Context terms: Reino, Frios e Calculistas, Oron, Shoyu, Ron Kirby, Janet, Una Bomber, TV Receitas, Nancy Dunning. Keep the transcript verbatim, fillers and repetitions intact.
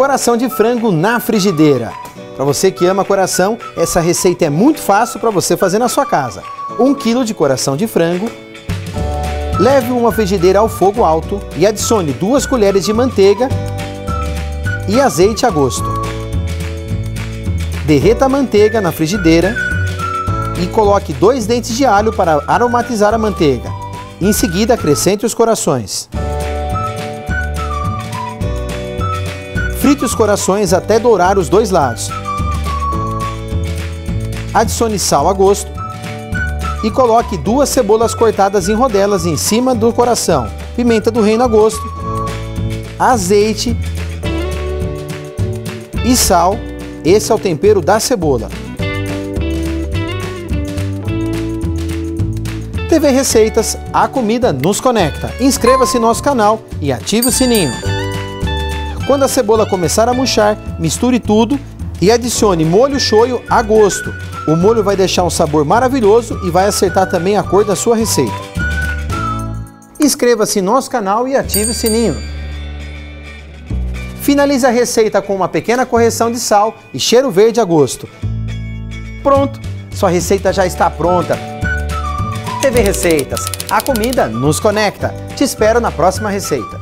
Coração de frango na frigideira. Para você que ama coração, essa receita é muito fácil para você fazer na sua casa. um quilo de coração de frango. Leve uma frigideira ao fogo alto e adicione duas colheres de manteiga e azeite a gosto. Derreta a manteiga na frigideira e coloque dois dentes de alho para aromatizar a manteiga. Em seguida, acrescente os corações. Frite os corações até dourar os dois lados. Adicione sal a gosto e coloque duas cebolas cortadas em rodelas em cima do coração, pimenta do reino a gosto, azeite e sal. Esse é o tempero da cebola. T V Receitas, a comida nos conecta. Inscreva-se em nosso canal e ative o sininho. Quando a cebola começar a murchar, misture tudo e adicione molho shoyu a gosto. O molho vai deixar um sabor maravilhoso e vai acertar também a cor da sua receita. Inscreva-se em nosso canal e ative o sininho. Finalize a receita com uma pequena correção de sal e cheiro verde a gosto. Pronto! Sua receita já está pronta. T V Receitas, a comida nos conecta. Te espero na próxima receita.